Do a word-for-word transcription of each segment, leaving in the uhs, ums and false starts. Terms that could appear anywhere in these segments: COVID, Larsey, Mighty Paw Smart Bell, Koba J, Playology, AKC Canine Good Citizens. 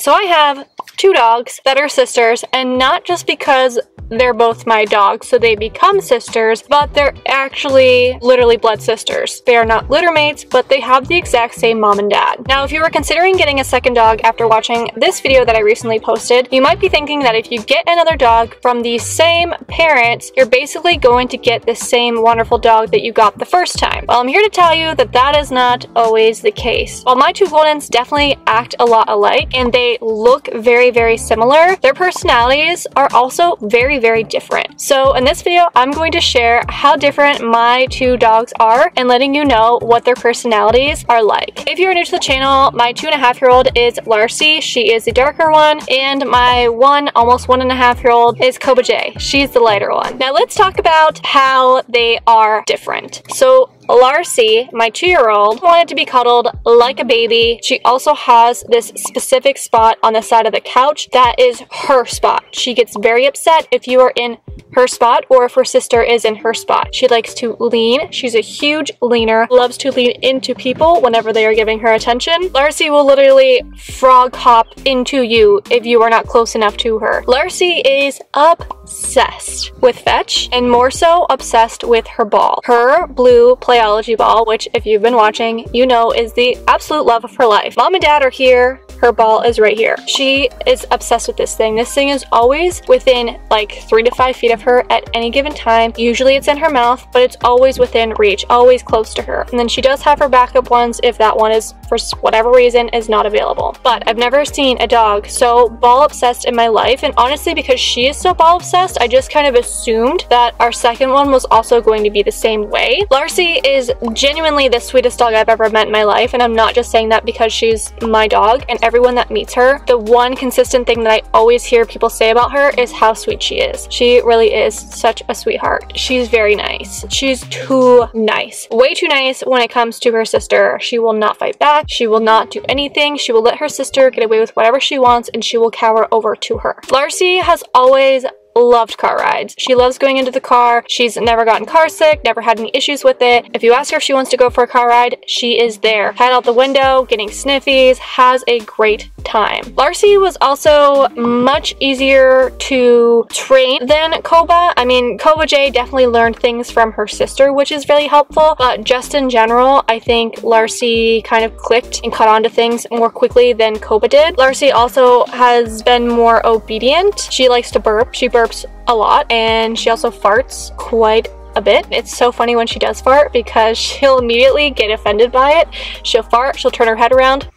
So I have two dogs that are sisters, and not just because they're both my dogs, so they become sisters, but they're actually literally blood sisters. They are not litter mates, but they have the exact same mom and dad. Now, if you were considering getting a second dog after watching this video that I recently posted, you might be thinking that if you get another dog from the same parents, you're basically going to get the same wonderful dog that you got the first time. Well, I'm here to tell you that that is not always the case. While my two Goldens definitely act a lot alike, and they look very, very similar, their personalities are also very, very different. So in this video, I'm going to share how different my two dogs are and letting you know what their personalities are like. If you're new to the channel, my two and a half year old is Larsey. She is the darker one, and my one, almost one and a half year old is Koba J. She's the lighter one. Now let's talk about how they are different. So Larsey, my two-year-old, wanted to be cuddled like a baby. She also has this specific spot on the side of the couch that is her spot. She gets very upset if you are in her spot or if her sister is in her spot. She likes to lean. She's a huge leaner, loves to lean into people whenever they are giving her attention. Larsey will literally frog hop into you if you are not close enough to her. Larsey is obsessed with fetch, and more so obsessed with her ball. Her blue Playology ball, which if you've been watching, you know is the absolute love of her life. Mom and dad are here. Her ball is right here. She is obsessed with this thing. This thing is always within like three to five feet of her at any given time. Usually it's in her mouth, but it's always within reach, always close to her. And then she does have her backup ones if that one is, for whatever reason, is not available. But I've never seen a dog so ball obsessed in my life. And honestly, because she is so ball obsessed, I just kind of assumed that our second one was also going to be the same way. Larsey is genuinely the sweetest dog I've ever met in my life. And I'm not just saying that because she's my dog and everything. Everyone that meets her, the one consistent thing that I always hear people say about her is how sweet she is. She really is such a sweetheart. She's very nice. She's too nice. Way too nice when it comes to her sister. She will not fight back. She will not do anything. She will let her sister get away with whatever she wants, and she will cower over to her. Larsey has always loved car rides. She loves going into the car. She's never gotten car sick, never had any issues with it. If you ask her if she wants to go for a car ride, she is there, head out the window, getting sniffies, has a great time. Larsey was also much easier to train than Koba. I mean, Koba J definitely learned things from her sister, which is really helpful, but just in general, I think Larsey kind of clicked and caught on to things more quickly than Koba did. Larsey also has been more obedient. She likes to burp. She burps burps a lot, and she also farts quite a bit. It's so funny when she does fart because she'll immediately get offended by it. She'll fart, she'll turn her head around.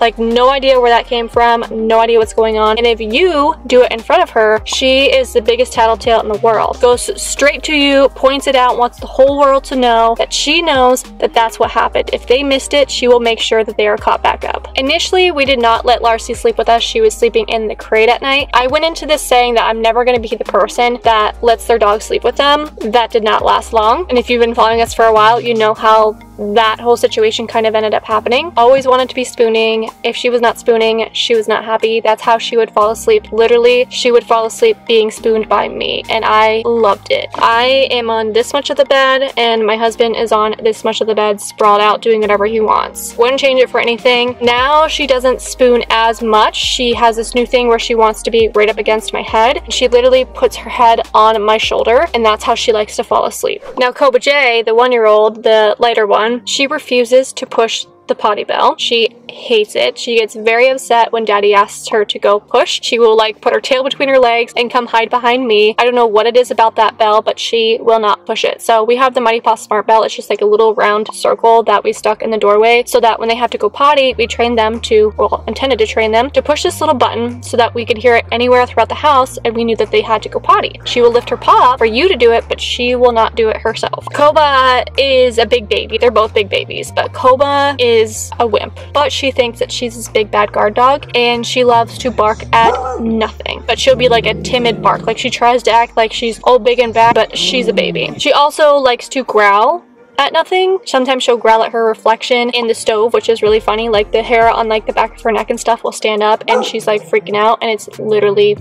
Like, no idea where that came from, no idea what's going on. And if you do it in front of her, she is the biggest tattletale in the world. Goes straight to you, points it out, wants the whole world to know that she knows that that's what happened. If they missed it, she will make sure that they are caught back up. Initially, we did not let Larsey sleep with us. She was sleeping in the crate at night. I went into this saying that I'm never going to be the person that lets their dog sleep with them. That did not last long. And if you've been following us for a while, you know how that whole situation kind of ended up happening. Always wanted to be spooning. If she was not spooning, she was not happy. That's how she would fall asleep. Literally, she would fall asleep being spooned by me, and I loved it. I am on this much of the bed, and my husband is on this much of the bed, sprawled out, doing whatever he wants. Wouldn't change it for anything. Now she doesn't spoon as much. She has this new thing where she wants to be right up against my head. She literally puts her head on my shoulder, and that's how she likes to fall asleep. Now Koba J, the one-year-old, the lighter one, she refuses to push the potty bell. She hates it. She gets very upset when daddy asks her to go push. She will like put her tail between her legs and come hide behind me. I don't know what it is about that bell, but she will not push it. So we have the Mighty Paw Smart Bell. It's just like a little round circle that we stuck in the doorway so that when they have to go potty, we train them to, well, intended to train them to push this little button so that we could hear it anywhere throughout the house, and we knew that they had to go potty. She will lift her paw for you to do it, but she will not do it herself. Koba is a big baby. They're both big babies, but Koba is is a wimp, but she thinks that she's this big bad guard dog, and she loves to bark at nothing. But she'll be like a timid bark, like she tries to act like she's all big and bad, but she's a baby. She also likes to growl at nothing. Sometimes she'll growl at her reflection in the stove, which is really funny. Like the hair on like the back of her neck and stuff will stand up, and she's like freaking out, and it's literally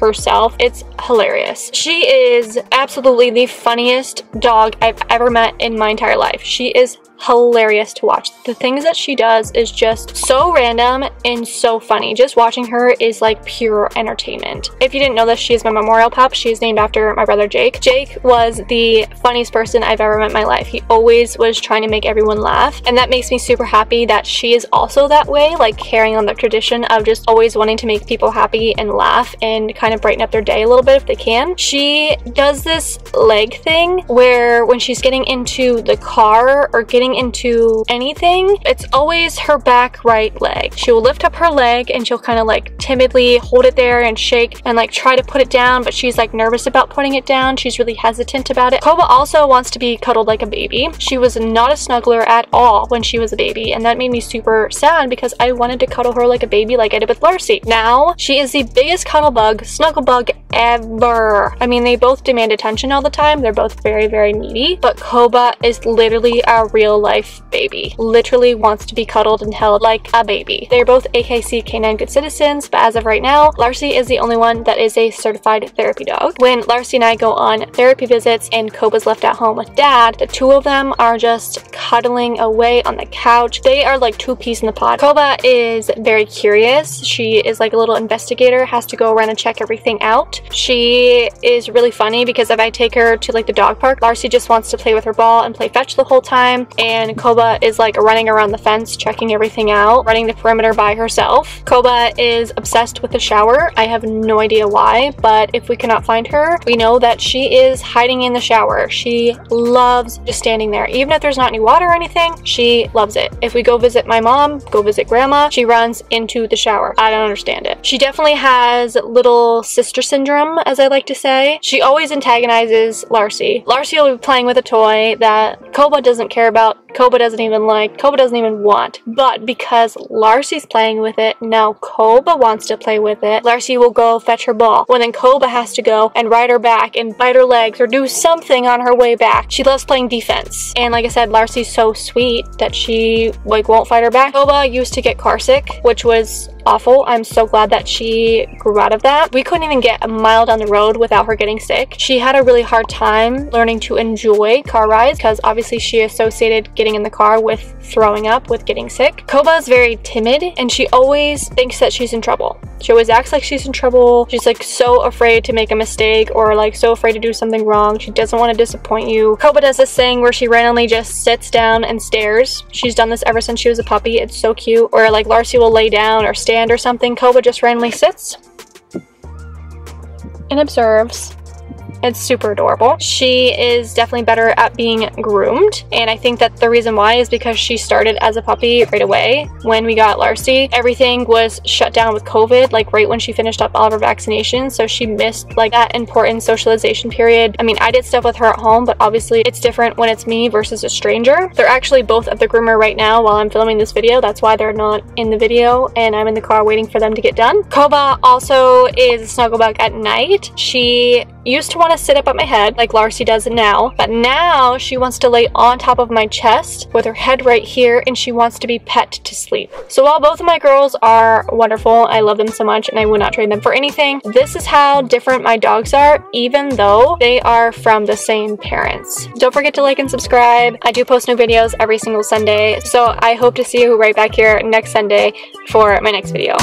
herself. It's hilarious. She is absolutely the funniest dog I've ever met in my entire life. She is hilarious to watch. The things that she does is just so random and so funny. Just watching her is like pure entertainment. If you didn't know this, she is my memorial pup. She is named after my brother Jake. Jake was the funniest person I've ever met in my life. He always was trying to make everyone laugh, and that makes me super happy that she is also that way, like carrying on the tradition of just always wanting to make people happy and laugh and kind of brighten up their day a little bit if they can. She does this leg thing where when she's getting into the car or getting into anything, it's always her back right leg. She will lift up her leg and she'll kind of like timidly hold it there and shake and like try to put it down, but she's like nervous about putting it down. She's really hesitant about it. Koba also wants to be cuddled like a baby. She was not a snuggler at all when she was a baby, and that made me super sad because I wanted to cuddle her like a baby like I did with Larsey. Now she is the biggest cuddle bug, snuggle bug ever. I mean, they both demand attention all the time. They're both very, very needy, but Koba is literally a real life baby. Literally wants to be cuddled and held like a baby. They're both A K C Canine Good Citizens, but as of right now, Larsey is the only one that is a certified therapy dog. When Larsey and I go on therapy visits and Koba's left at home with Dad, the two of them are just cuddling away on the couch. They are like two peas in the pod. Koba is very curious. She is like a little investigator, has to go around and check everything out. She is really funny because if I take her to like the dog park, Larsey just wants to play with her ball and play fetch the whole time, and Koba is like running around the fence checking everything out, running the perimeter by herself. Koba is obsessed with the shower. I have no idea why, but if we cannot find her, we know that she is hiding in the shower. She loves just standing there. Even if there's not any water or anything, she loves it. If we go visit my mom, go visit grandma, she runs into the shower. I don't understand it. She definitely has little sister syndrome, as I like to say. She always antagonizes Larsey. Larsey will be playing with a toy that Koba doesn't care about, Koba doesn't even like, Koba doesn't even want, but because Larsey's playing with it, now Koba wants to play with it. Larsey will go fetch her ball, when then Koba has to go and ride her back and bite her legs or do something on her way back. She loves playing defense, and like I said, Larsey's so sweet that she like won't fight her back. Koba used to get car sick, which was awful. I'm so glad that she grew out of that. We couldn't even get a mile down the road without her getting sick. She had a really hard time learning to enjoy car rides because obviously she associated getting in the car with throwing up, with getting sick. Koba is very timid and she always thinks that she's in trouble. She always acts like she's in trouble. She's like so afraid to make a mistake or like so afraid to do something wrong. She doesn't want to disappoint you. Koba does this thing where she randomly just sits down and stares. She's done this ever since she was a puppy. It's so cute. Or like Larsey will lay down or stare or something, Koba just randomly sits and observes. It's super adorable. She is definitely better at being groomed, and I think that the reason why is because she started as a puppy right away. When we got Larsey, everything was shut down with COVID, like right when she finished up all of her vaccinations, so she missed like that important socialization period. I mean, I did stuff with her at home, but obviously it's different when it's me versus a stranger. They're actually both at the groomer right now while I'm filming this video. That's why they're not in the video, and I'm in the car waiting for them to get done. Koba also is a snuggle bug at night. She used to want to sit up at my head like Larsey does now, but now she wants to lay on top of my chest with her head right here, and she wants to be pet to sleep. So while both of my girls are wonderful, I love them so much and I would not trade them for anything, this is how different my dogs are even though they are from the same parents. Don't forget to like and subscribe. I do post new videos every single Sunday, so I hope to see you right back here next Sunday for my next video.